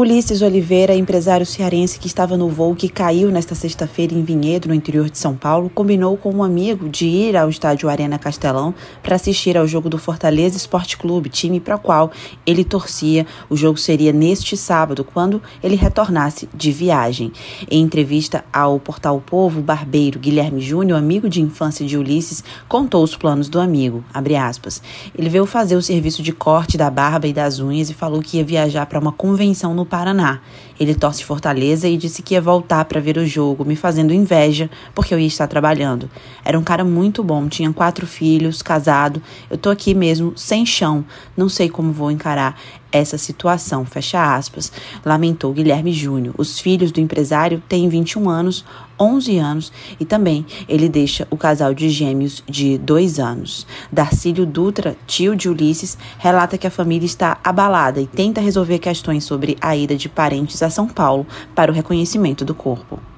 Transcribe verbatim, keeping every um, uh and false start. Wlisses Oliveira, empresário cearense que estava no voo que caiu nesta sexta-feira em Vinhedo, no interior de São Paulo, combinou com um amigo de ir ao estádio Arena Castelão para assistir ao jogo do Fortaleza Esporte Clube, time para o qual ele torcia. O jogo seria neste sábado, quando ele retornasse de viagem. Em entrevista ao portal O POVO, o barbeiro Guilherme Júnior, amigo de infância de Wlisses, contou os planos do amigo, abre aspas. Ele veio fazer o serviço de corte da barba e das unhas e falou que ia viajar para uma convenção no Paraná. Ele torce Fortaleza e disse que ia voltar para ver o jogo, me fazendo inveja, porque eu ia estar trabalhando. Era um cara muito bom, tinha quatro filhos, casado. Eu tô aqui mesmo, sem chão. Não sei como vou encarar essa situação, fecha aspas, lamentou Guilherme Júnior. Os filhos do empresário têm vinte e um anos, onze anos e também ele deixa o casal de gêmeos de dois anos. Darcílio Dutra, tio de Wlisses, relata que a família está abalada e tenta resolver questões sobre a ida de parentes a São Paulo para o reconhecimento do corpo.